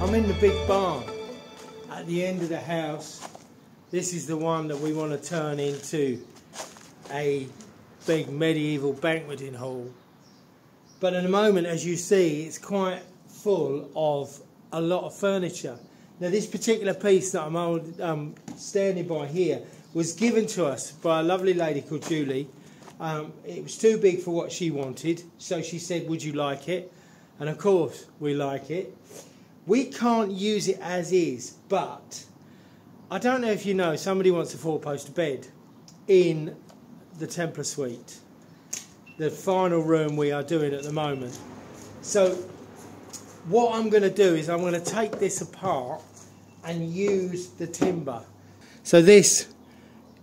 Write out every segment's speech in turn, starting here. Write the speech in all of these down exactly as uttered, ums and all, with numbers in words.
I'm in the big barn at the end of the house. This is the one that we want to turn into a big medieval banqueting hall, but at the moment, as you see, it's quite full of a lot of furniture. Now this particular piece that I'm old, um, standing by here was given to us by a lovely lady called Julie. Um, it was too big for what she wanted, so she said, would you like it? And of course we like it. We can't use it as is, but I don't know if you know, somebody wants a four-post bed in the Templar Suite, the final room we are doing at the moment. So what I'm going to do is I'm going to take this apart and use the timber. So this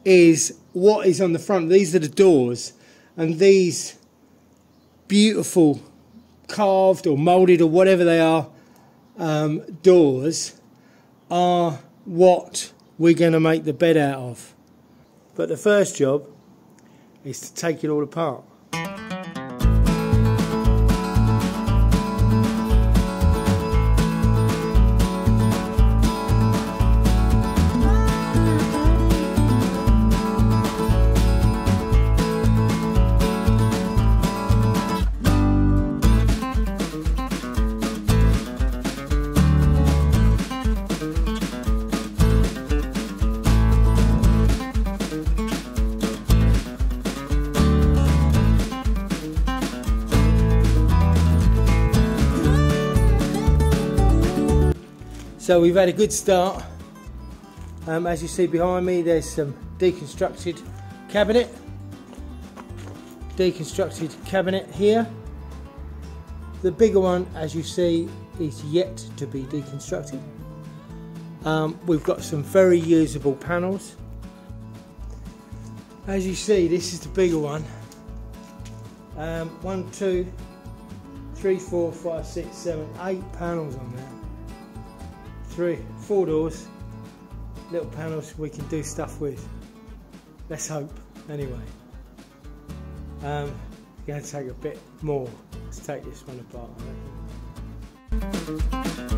is what is on the front. These are the doors, and these beautiful carved or moulded or whatever they are, Um, doors are what we're going to make the bed out of. But the first job is to take it all apart. So we've had a good start. Um, as you see behind me, there's some deconstructed cabinet. Deconstructed cabinet here. The bigger one, as you see, is yet to be deconstructed. Um, we've got some very usable panels. As you see, this is the bigger one. Um, one, two, three, four, five, six, seven, eight panels on there. Three, four doors, little panels we can do stuff with. Let's hope, anyway. Um, it's going to take a bit more to take this one apart, I reckon.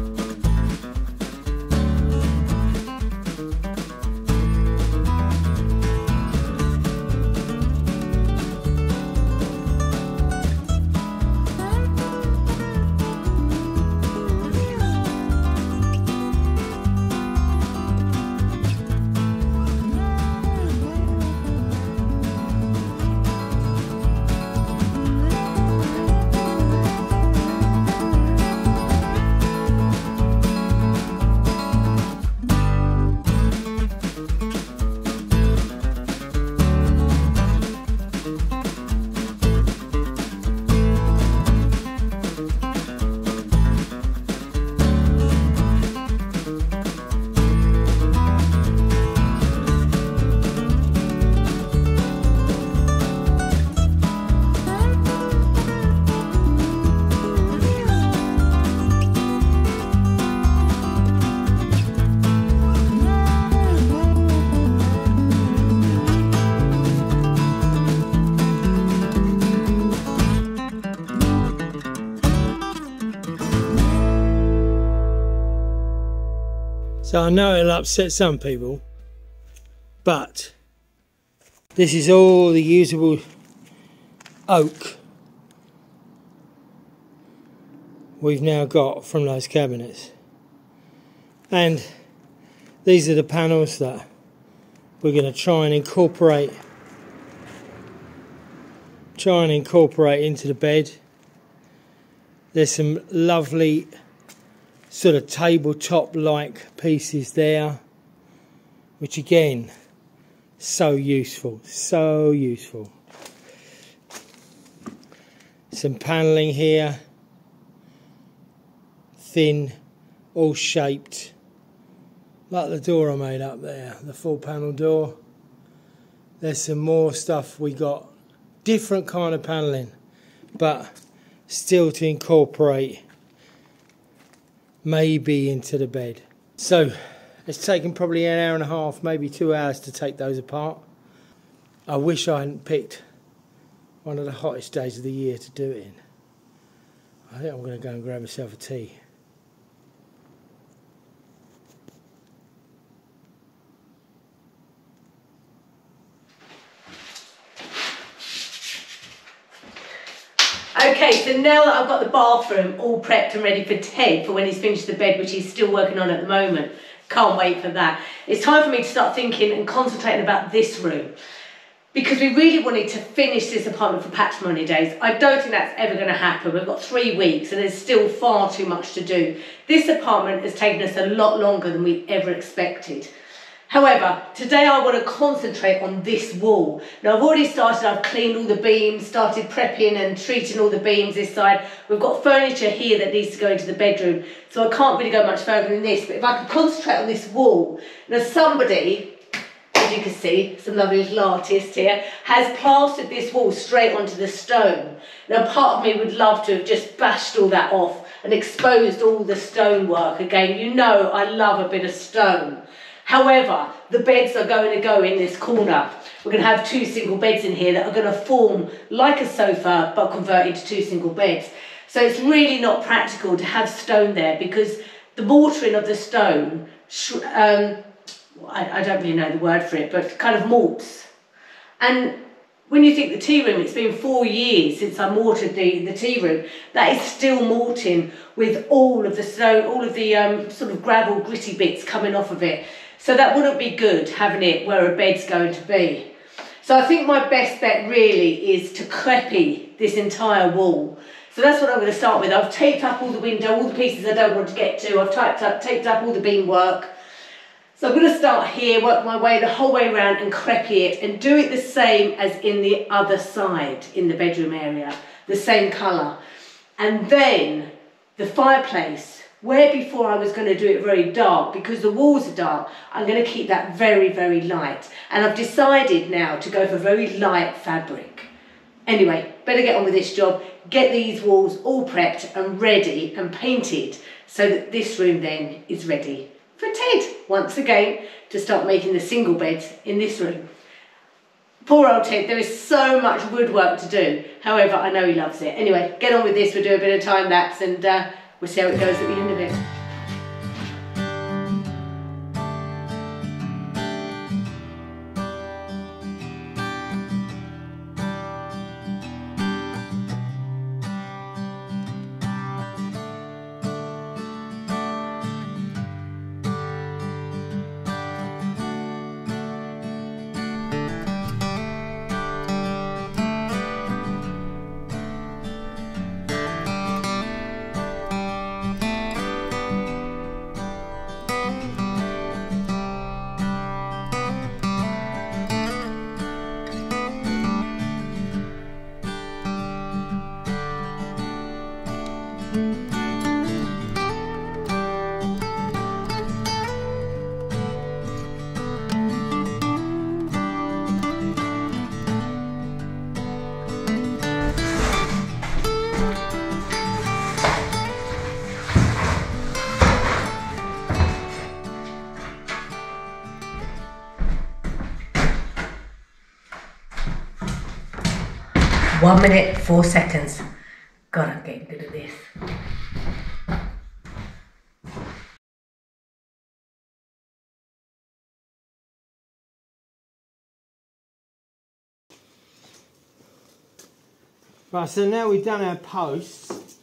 So I know it'll upset some people, but this is all the usable oak we've now got from those cabinets. And these are the panels that we're going to try and incorporate, try and incorporate into the bed. There's some lovely sort of tabletop like pieces there, which again, so useful, so useful. Some panelling here, thin, all shaped like the door I made up there, the full panel door. There's some more stuff we got different kind of panelling, but still to incorporate maybe into the bed. So it's taken probably an hour and a half, maybe two hours to take those apart. I wish I hadn't picked one of the hottest days of the year to do it in. I think I'm going to go and grab myself a tea. Okay, so now that I've got the bathroom all prepped and ready for Ted for when he's finished the bed, which he's still working on at the moment, can't wait for that. It's time for me to start thinking and concentrating about this room, because we really wanted to finish this apartment for Patrimony Days. I don't think that's ever going to happen. We've got three weeks and there's still far too much to do. This apartment has taken us a lot longer than we ever expected. However, today I want to concentrate on this wall. Now I've already started, I've cleaned all the beams, started prepping and treating all the beams this side. We've got furniture here that needs to go into the bedroom, so I can't really go much further than this, but if I could concentrate on this wall. Now somebody, as you can see, some lovely little artist here, has plastered this wall straight onto the stone. Now part of me would love to have just bashed all that off and exposed all the stonework again. You know I love a bit of stone. However, the beds are going to go in this corner. We're going to have two single beds in here that are going to form like a sofa but converted to two single beds. So it's really not practical to have stone there, because the mortaring of the stone, um, I, I don't really know the word for it, but kind of morts. And when you think the tea room, it's been four years since I mortared the, the tea room. That is still morting with all of the stone, all of the um, sort of gravel gritty bits coming off of it. So that wouldn't be good, having it where a bed's going to be. So I think my best bet really is to creppy this entire wall. So that's what I'm going to start with. I've taped up all the window, all the pieces I don't want to get to. I've typed up, taped up all the beam work. So I'm going to start here, work my way the whole way around and creppy it, and do it the same as in the other side in the bedroom area, the same colour. And then the fireplace, where before I was going to do it very dark, because the walls are dark, I'm going to keep that very, very light. And I've decided now to go for very light fabric. Anyway, better get on with this job, get these walls all prepped and ready and painted, so that this room then is ready for Ted, once again, to start making the single beds in this room. Poor old Ted, there is so much woodwork to do. However, I know he loves it. Anyway, get on with this, we'll do a bit of time lapse and uh, we'll see how it goes at the end of it. One minute, four seconds. God, I'm getting good at this. Right, so now we've done our posts,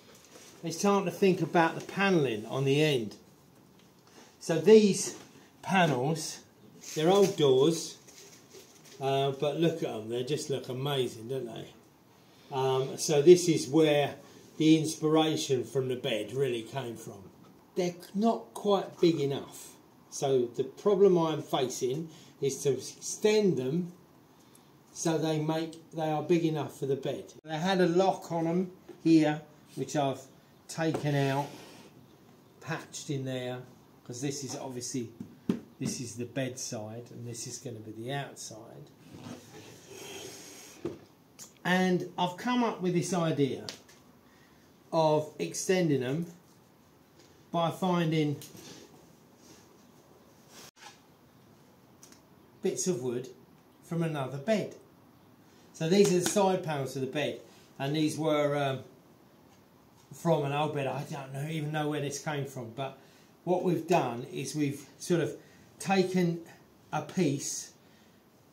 it's time to think about the panelling on the end. So these panels, they're old doors, uh, but look at them, they just look amazing, don't they? Um, so this is where the inspiration from the bed really came from. They're not quite big enough, so the problem I'm facing is to extend them so they make they are big enough for the bed. They had a lock on them here, which I've taken out, patched in there, because this is obviously this is the bed side and this is going to be the outside. And I've come up with this idea of extending them by finding bits of wood from another bed. So these are the side panels of the bed, and these were um, from an old bed. I don't know, even know where this came from, but what we've done is we've sort of taken a piece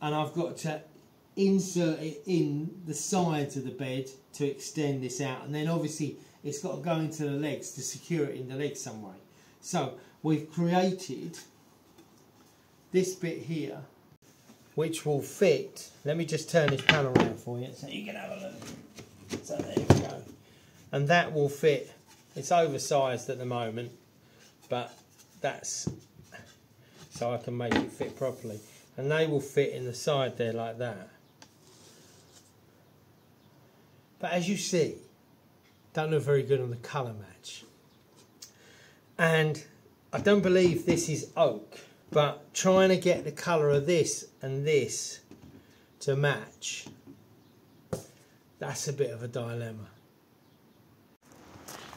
and I've got to insert it in the sides of the bed to extend this out, and then obviously it's got to go into the legs to secure it in the legs some way. So we've created this bit here which will fit. Let me just turn this panel around for you so you can have a look. So there you go, and that will fit. It's oversized at the moment, but that's so I can make it fit properly, and they will fit in the side there like that. But as you see, don't look very good on the colour match. And I don't believe this is oak, but trying to get the colour of this and this to match, that's a bit of a dilemma.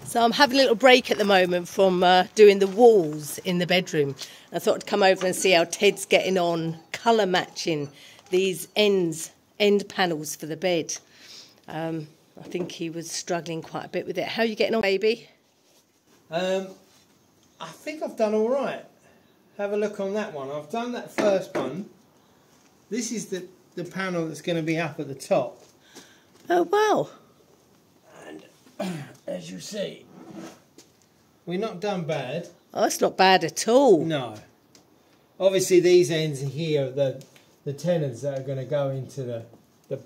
So I'm having a little break at the moment from uh, doing the walls in the bedroom. I thought I'd come over and see how Ted's getting on colour matching these ends, end panels for the bed. Um, I think he was struggling quite a bit with it. How are you getting on, baby? Um, I think I've done all right. Have a look on that one. I've done that first one. This is the, the panel that's going to be up at the top. Oh, wow. And as you see, we're not done bad. Oh, that's not bad at all. No. Obviously, these ends here are the, the tenons that are going to go into the, the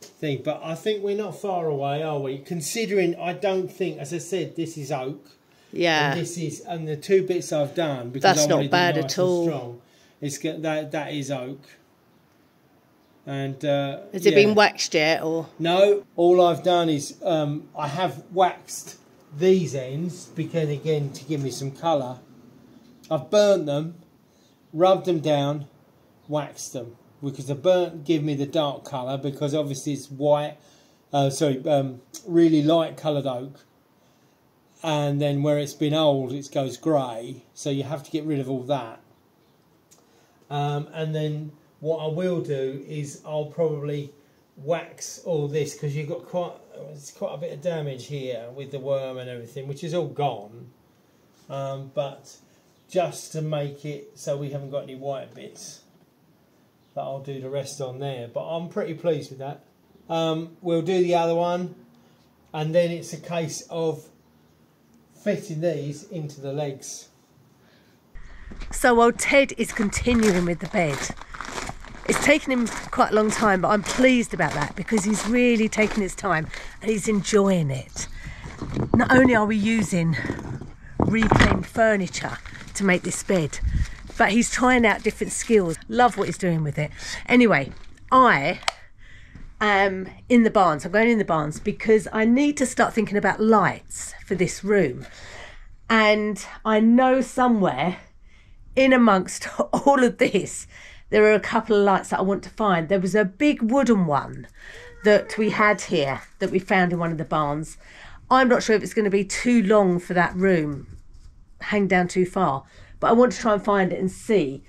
thing. But I think we're not far away, are we? Considering, I don't think, as I said, this is oak. Yeah. And this is, and the two bits I've done, because that's not bad at all. It's that that is oak. And uh, has it yeah. been waxed yet, or no? All I've done is um, I have waxed these ends because, again, to give me some colour. I've burnt them, rubbed them down, waxed them, because the burnt give me the dark colour, because obviously it's white, uh, sorry, um, really light coloured oak. And then where it's been old, it goes grey, so you have to get rid of all that. Um, and then what I will do is I'll probably wax all this, because you've got quite it's quite a bit of damage here with the worm and everything, which is all gone. Um, but just to make it so we haven't got any white bits, that I'll do the rest on there. But I'm pretty pleased with that. Um, we'll do the other one, and then it's a case of fitting these into the legs. So while Ted is continuing with the bed, it's taken him quite a long time, but I'm pleased about that because he's really taking his time and he's enjoying it. Not only are we using reclaimed furniture to make this bed, but he's trying out different skills. Love what he's doing with it. Anyway, I am in the barns. I'm going in the barns because I need to start thinking about lights for this room. And I know somewhere in amongst all of this, there are a couple of lights that I want to find. There was a big wooden one that we had here that we found in one of the barns. I'm not sure if it's going to be too long for that room, hang down too far, but I want to try and find it and see.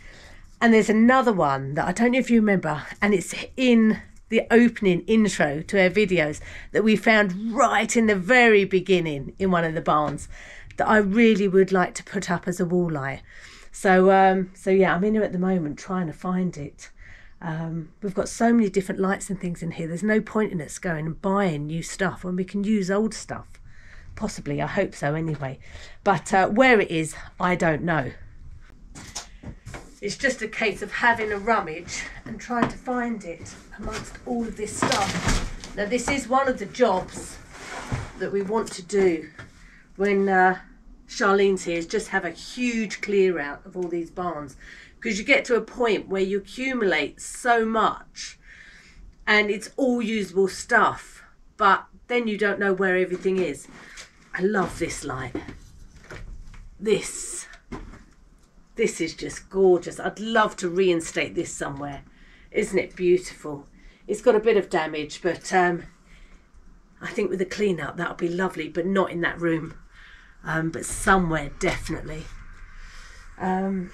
And there's another one that I don't know if you remember, and it's in the opening intro to our videos, that we found right in the very beginning in one of the barns, that I really would like to put up as a wall light. So, um, so yeah, I'm in here at the moment trying to find it. Um, we've got so many different lights and things in here. There's no point in us going and buying new stuff when we can use old stuff. Possibly, I hope so anyway. But uh, where it is, I don't know. It's just a case of having a rummage and trying to find it amongst all of this stuff. Now, this is one of the jobs that we want to do when Uh, Charlene's here, is just have a huge clear out of all these barns, because you get to a point where you accumulate so much and it's all usable stuff, but then you don't know where everything is. I love this light. This this is just gorgeous. I'd love to reinstate this somewhere. Isn't it beautiful? It's got a bit of damage, but um, I think with a clean up that'll be lovely, but not in that room, um, but somewhere definitely. Um,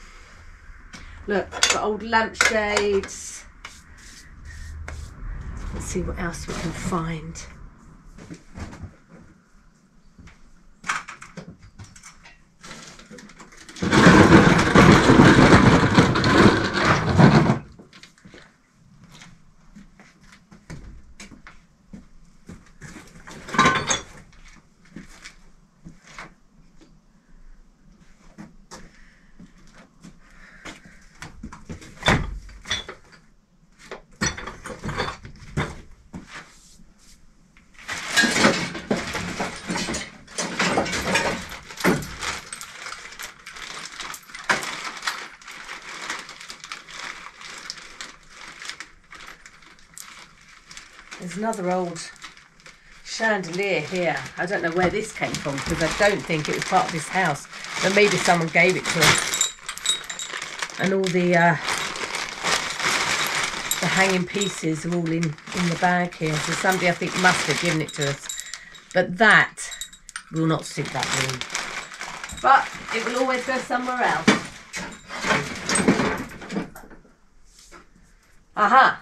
look, the old lampshades. Let's see what else we can find. There's another old chandelier here. I don't know where this came from because I don't think it was part of this house, but maybe someone gave it to us. And all the uh, the hanging pieces are all in, in the bag here. So somebody, I think, must have given it to us. But that will not suit that room. But it will always go somewhere else. Aha! Uh-huh.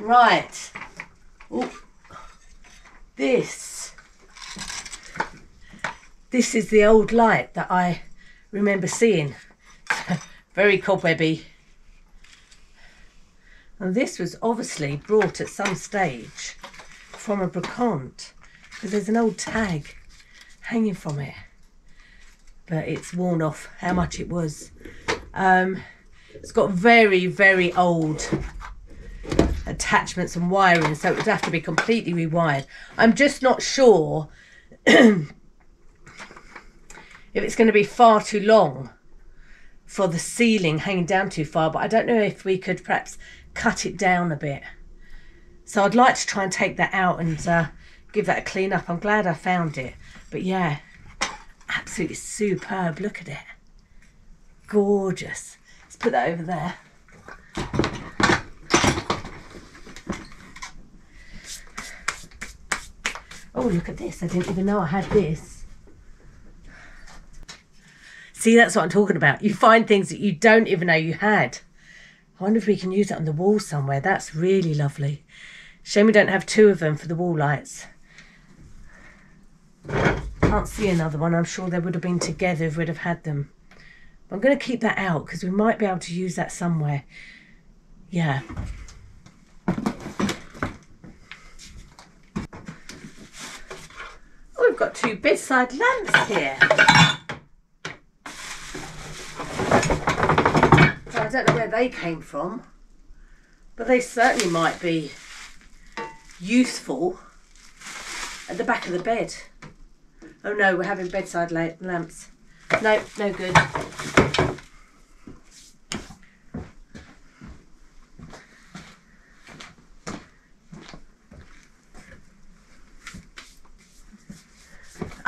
Right, oh, this, this is the old light that I remember seeing, very cobwebby. And this was obviously brought at some stage from a brocante, because there's an old tag hanging from it, but it's worn off how much it was. Um, it's got very, very old attachments and wiring, so it would have to be completely rewired. I'm just not sure if it's going to be far too long for the ceiling hanging down too far, but I don't know if we could perhaps cut it down a bit. So I'd like to try and take that out and uh, give that a clean up. I'm glad I found it, but yeah, absolutely superb. Look at it, gorgeous. Let's put that over there. Oh, look at this. I didn't even know I had this. See, that's what I'm talking about. You find things that you don't even know you had. I wonder if we can use it on the wall somewhere. That's really lovely. Shame we don't have two of them for the wall lights. Can't see another one. I'm sure they would have been together if we'd have had them. But I'm going to keep that out because we might be able to use that somewhere. Yeah. We've got two bedside lamps here. So I don't know where they came from, but they certainly might be useful at the back of the bed. Oh no, we're having bedside lamps. No, no good.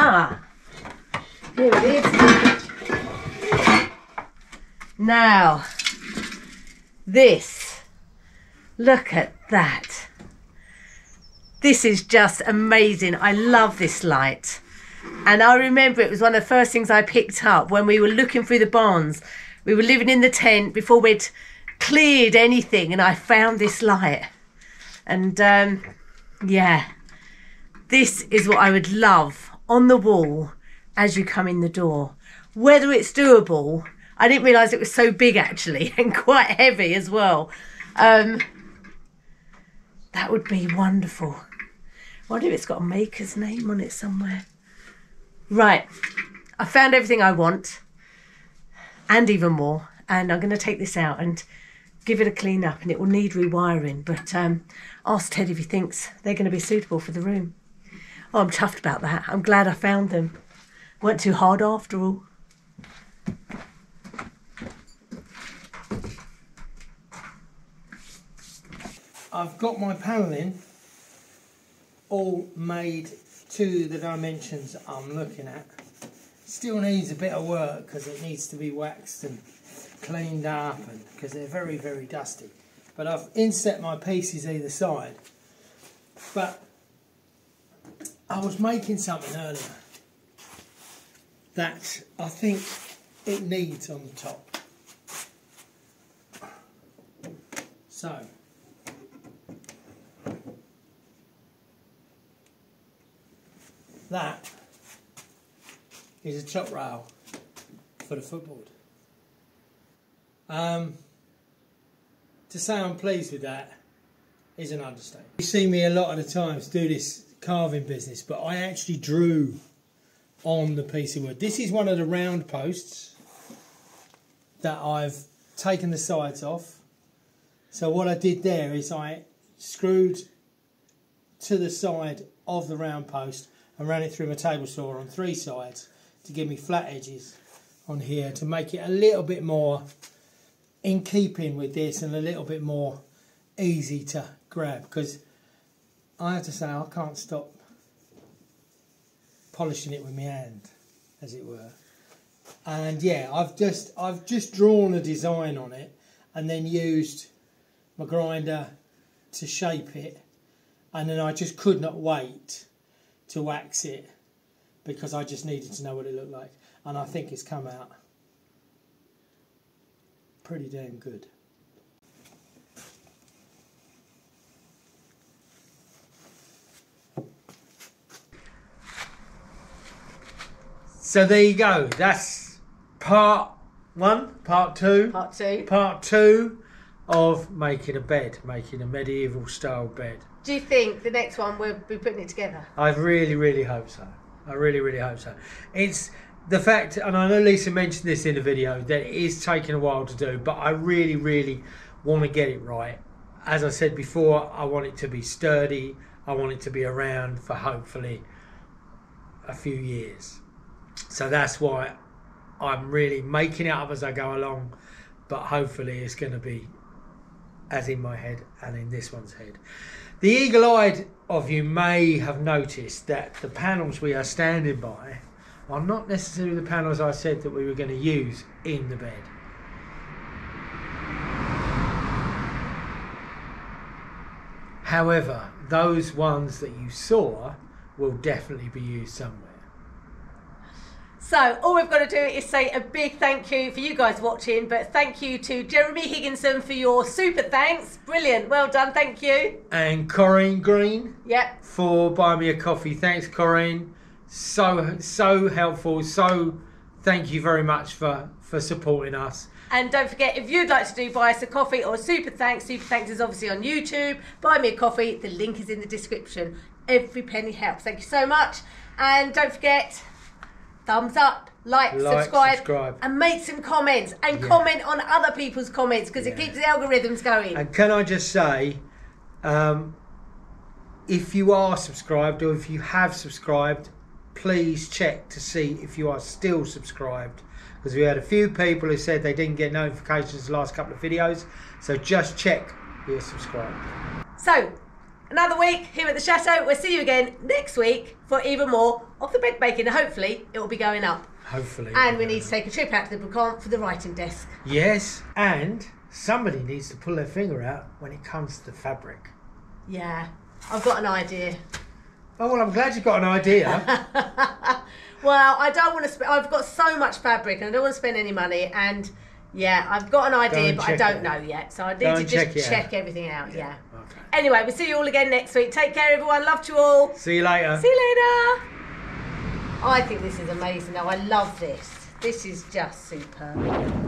Ah, here it is. Now, this, look at that. This is just amazing. I love this light. And I remember it was one of the first things I picked up when we were looking through the barns. We were living in the tent before we'd cleared anything, and I found this light. And um, yeah, this is what I would love on the wall as you come in the door. Whether it's doable, I didn't realise it was so big actually, and quite heavy as well. Um, that would be wonderful. I wonder if it's got a maker's name on it somewhere. Right, I found everything I want and even more, and I'm going to take this out and give it a clean up, and it will need rewiring, but um, ask Ted if he thinks they're going to be suitable for the room. Oh, I'm chuffed about that. I'm glad I found them. Weren't too hard after all. I've got my panelling all made to the dimensions I'm looking at. It's still needs a bit of work because it needs to be waxed and cleaned up, and because they're very, very dusty. But I've inset my pieces either side. But I was making something earlier that I think it needs on the top. So that is a chop rail for the footboard. Um, to say I'm pleased with that is an understatement. You see me a lot of the times do this carving business, but I actually drew on the piece of wood. This is one of the round posts that I've taken the sides off. So what I did there is I screwed to the side of the round post and ran it through my table saw on three sides to give me flat edges on here, to make it a little bit more in keeping with this and a little bit more easy to grab, because I have to say I can't stop polishing it with my hand, as it were. And yeah, I've just I've just drawn a design on it and then used my grinder to shape it, and then I just could not wait to wax it because I just needed to know what it looked like, and I think it's come out pretty damn good. So there you go, that's part one, part two, part two, part two of making a bed, making a medieval style bed. Do you think the next one we'll be putting it together? I really, really hope so. I really, really hope so. It's the fact, and I know Lisa mentioned this in the video, that it is taking a while to do, but I really, really want to get it right. As I said before, I want it to be sturdy. I want it to be around for hopefully a few years. So that's why I'm really making it up as I go along, but hopefully it's going to be as in my head and in this one's head. The eagle-eyed of you may have noticed that the panels we are standing by are not necessarily the panels I said that we were going to use in the bed. However, those ones that you saw will definitely be used somewhere. So all we've got to do is say a big thank you for you guys watching, but thank you to Jeremy Higginson for your super thanks. Brilliant. Well done. Thank you. And Corinne Green. Yep. For buying me a coffee. Thanks, Corinne. So, so helpful. So thank you very much for, for supporting us. And don't forget, if you'd like to do buy us a coffee or a super thanks, super thanks is obviously on YouTube. Buy me a coffee. The link is in the description. Every penny helps. Thank you so much. And don't forget, thumbs up, like, like subscribe, subscribe, and make some comments. And yeah, comment on other people's comments, because yeah, it keeps the algorithms going. And can I just say, um, if you are subscribed or if you have subscribed, please check to see if you are still subscribed, because we had a few people who said they didn't get notifications the last couple of videos. So just check you're subscribed. So another week here at the Chateau. We'll see you again next week for even more of the bed making. Hopefully it will be going up. Hopefully. And we need to take a trip out to the Brocante for the writing desk. Yes, and somebody needs to pull their finger out when it comes to the fabric. Yeah, I've got an idea. Oh, well, I'm glad you've got an idea. Well, I don't want to spend, I've got so much fabric and I don't want to spend any money, and yeah, I've got an idea, but I don't know yet. So I need to just check everything out, yeah. Okay. Anyway, we'll see you all again next week. Take care, everyone. Love to you all. See you later. See you later. I think this is amazing, though. I love this. This is just superb.